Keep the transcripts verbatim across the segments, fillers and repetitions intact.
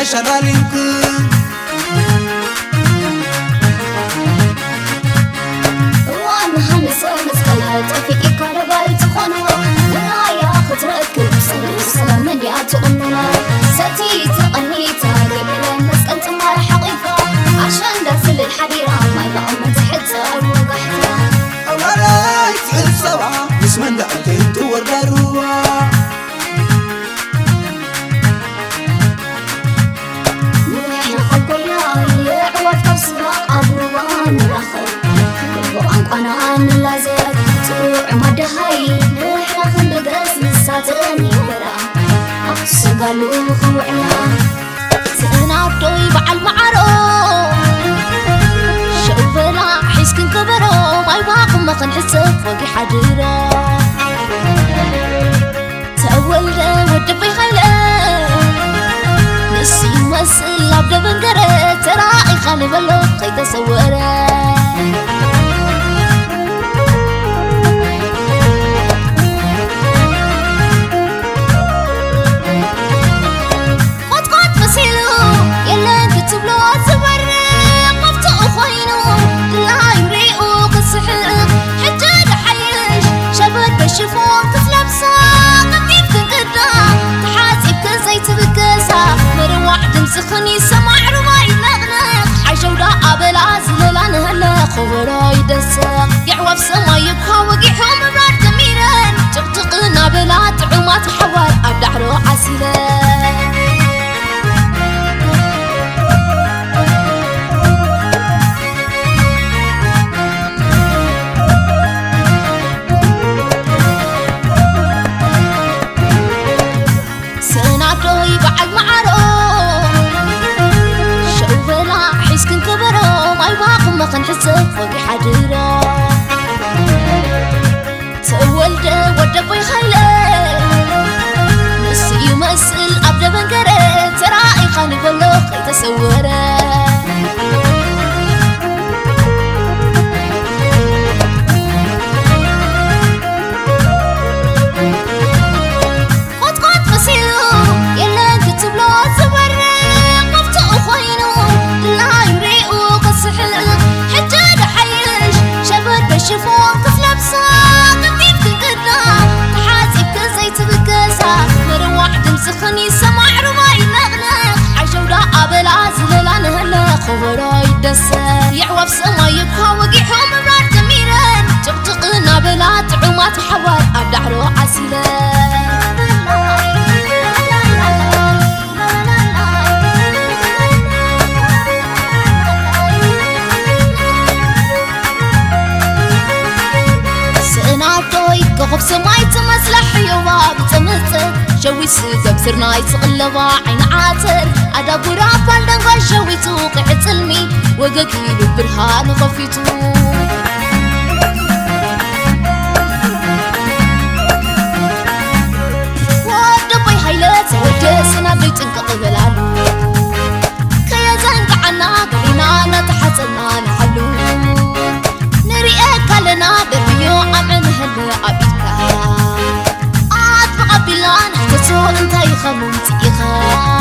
بشغالك قالوا خوعنا سأنا طيب على المعروف شوفنا حسكن كبروا ما يباقم ما خنحسب فوق حجرة تأولنا ودبي خيلة نسي مسل عبد بنقرة تراعي خالب اللوق يتصورة سخني سمع رماي نغنق حاجة ولا قبل عزل لعنهلا خبراي دسق يعوى بسماي يبخى وقيحو مبرار دميران تقطقنا بلا تعومات حوار أبلع روح عسلان فوق حجرة تولده ودبو يخيله نسي يمسل عبد بنقره تراعي خالف اللوق يتصوره يعوى بسما يبخى وقيحو مبرار دميران تقطقنا بلا تعومات حوار أبلع روح عسلان سئناتوي كخب سماي تمسلح حيوة بتمتر جوي سيدة بسرناي تقلبا عين عاتر أدابو رافال دنغال جوي توقع تلمي وقاكي بالبرهان وغفيتو ودبي حيلات ودسنا بيتنك قبلالو كيا زنق عنا قرينانا تحتلنا نحلو نريئك لنا بريو عمن هلو عبيتا أطبع بلان احكتو انتي خمونتي خام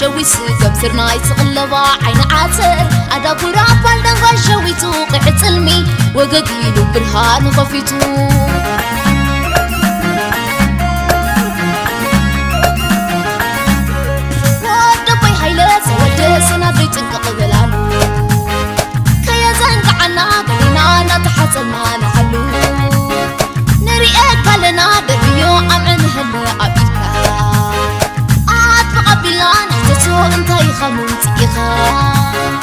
جوي سيدة بسرناي تغلبا عين عاتر أدابو رافال دنغال جوي توقع تلمي وقاقيلو برهان وطفيتو ودبي حيلات ودسنا بريتنك قبلالو كيا زنق عنا قرينانا تحتلنا نحلو نريئك لنا بريو عمن هلو عبيتا أطبع بلان انتي خمونتي خا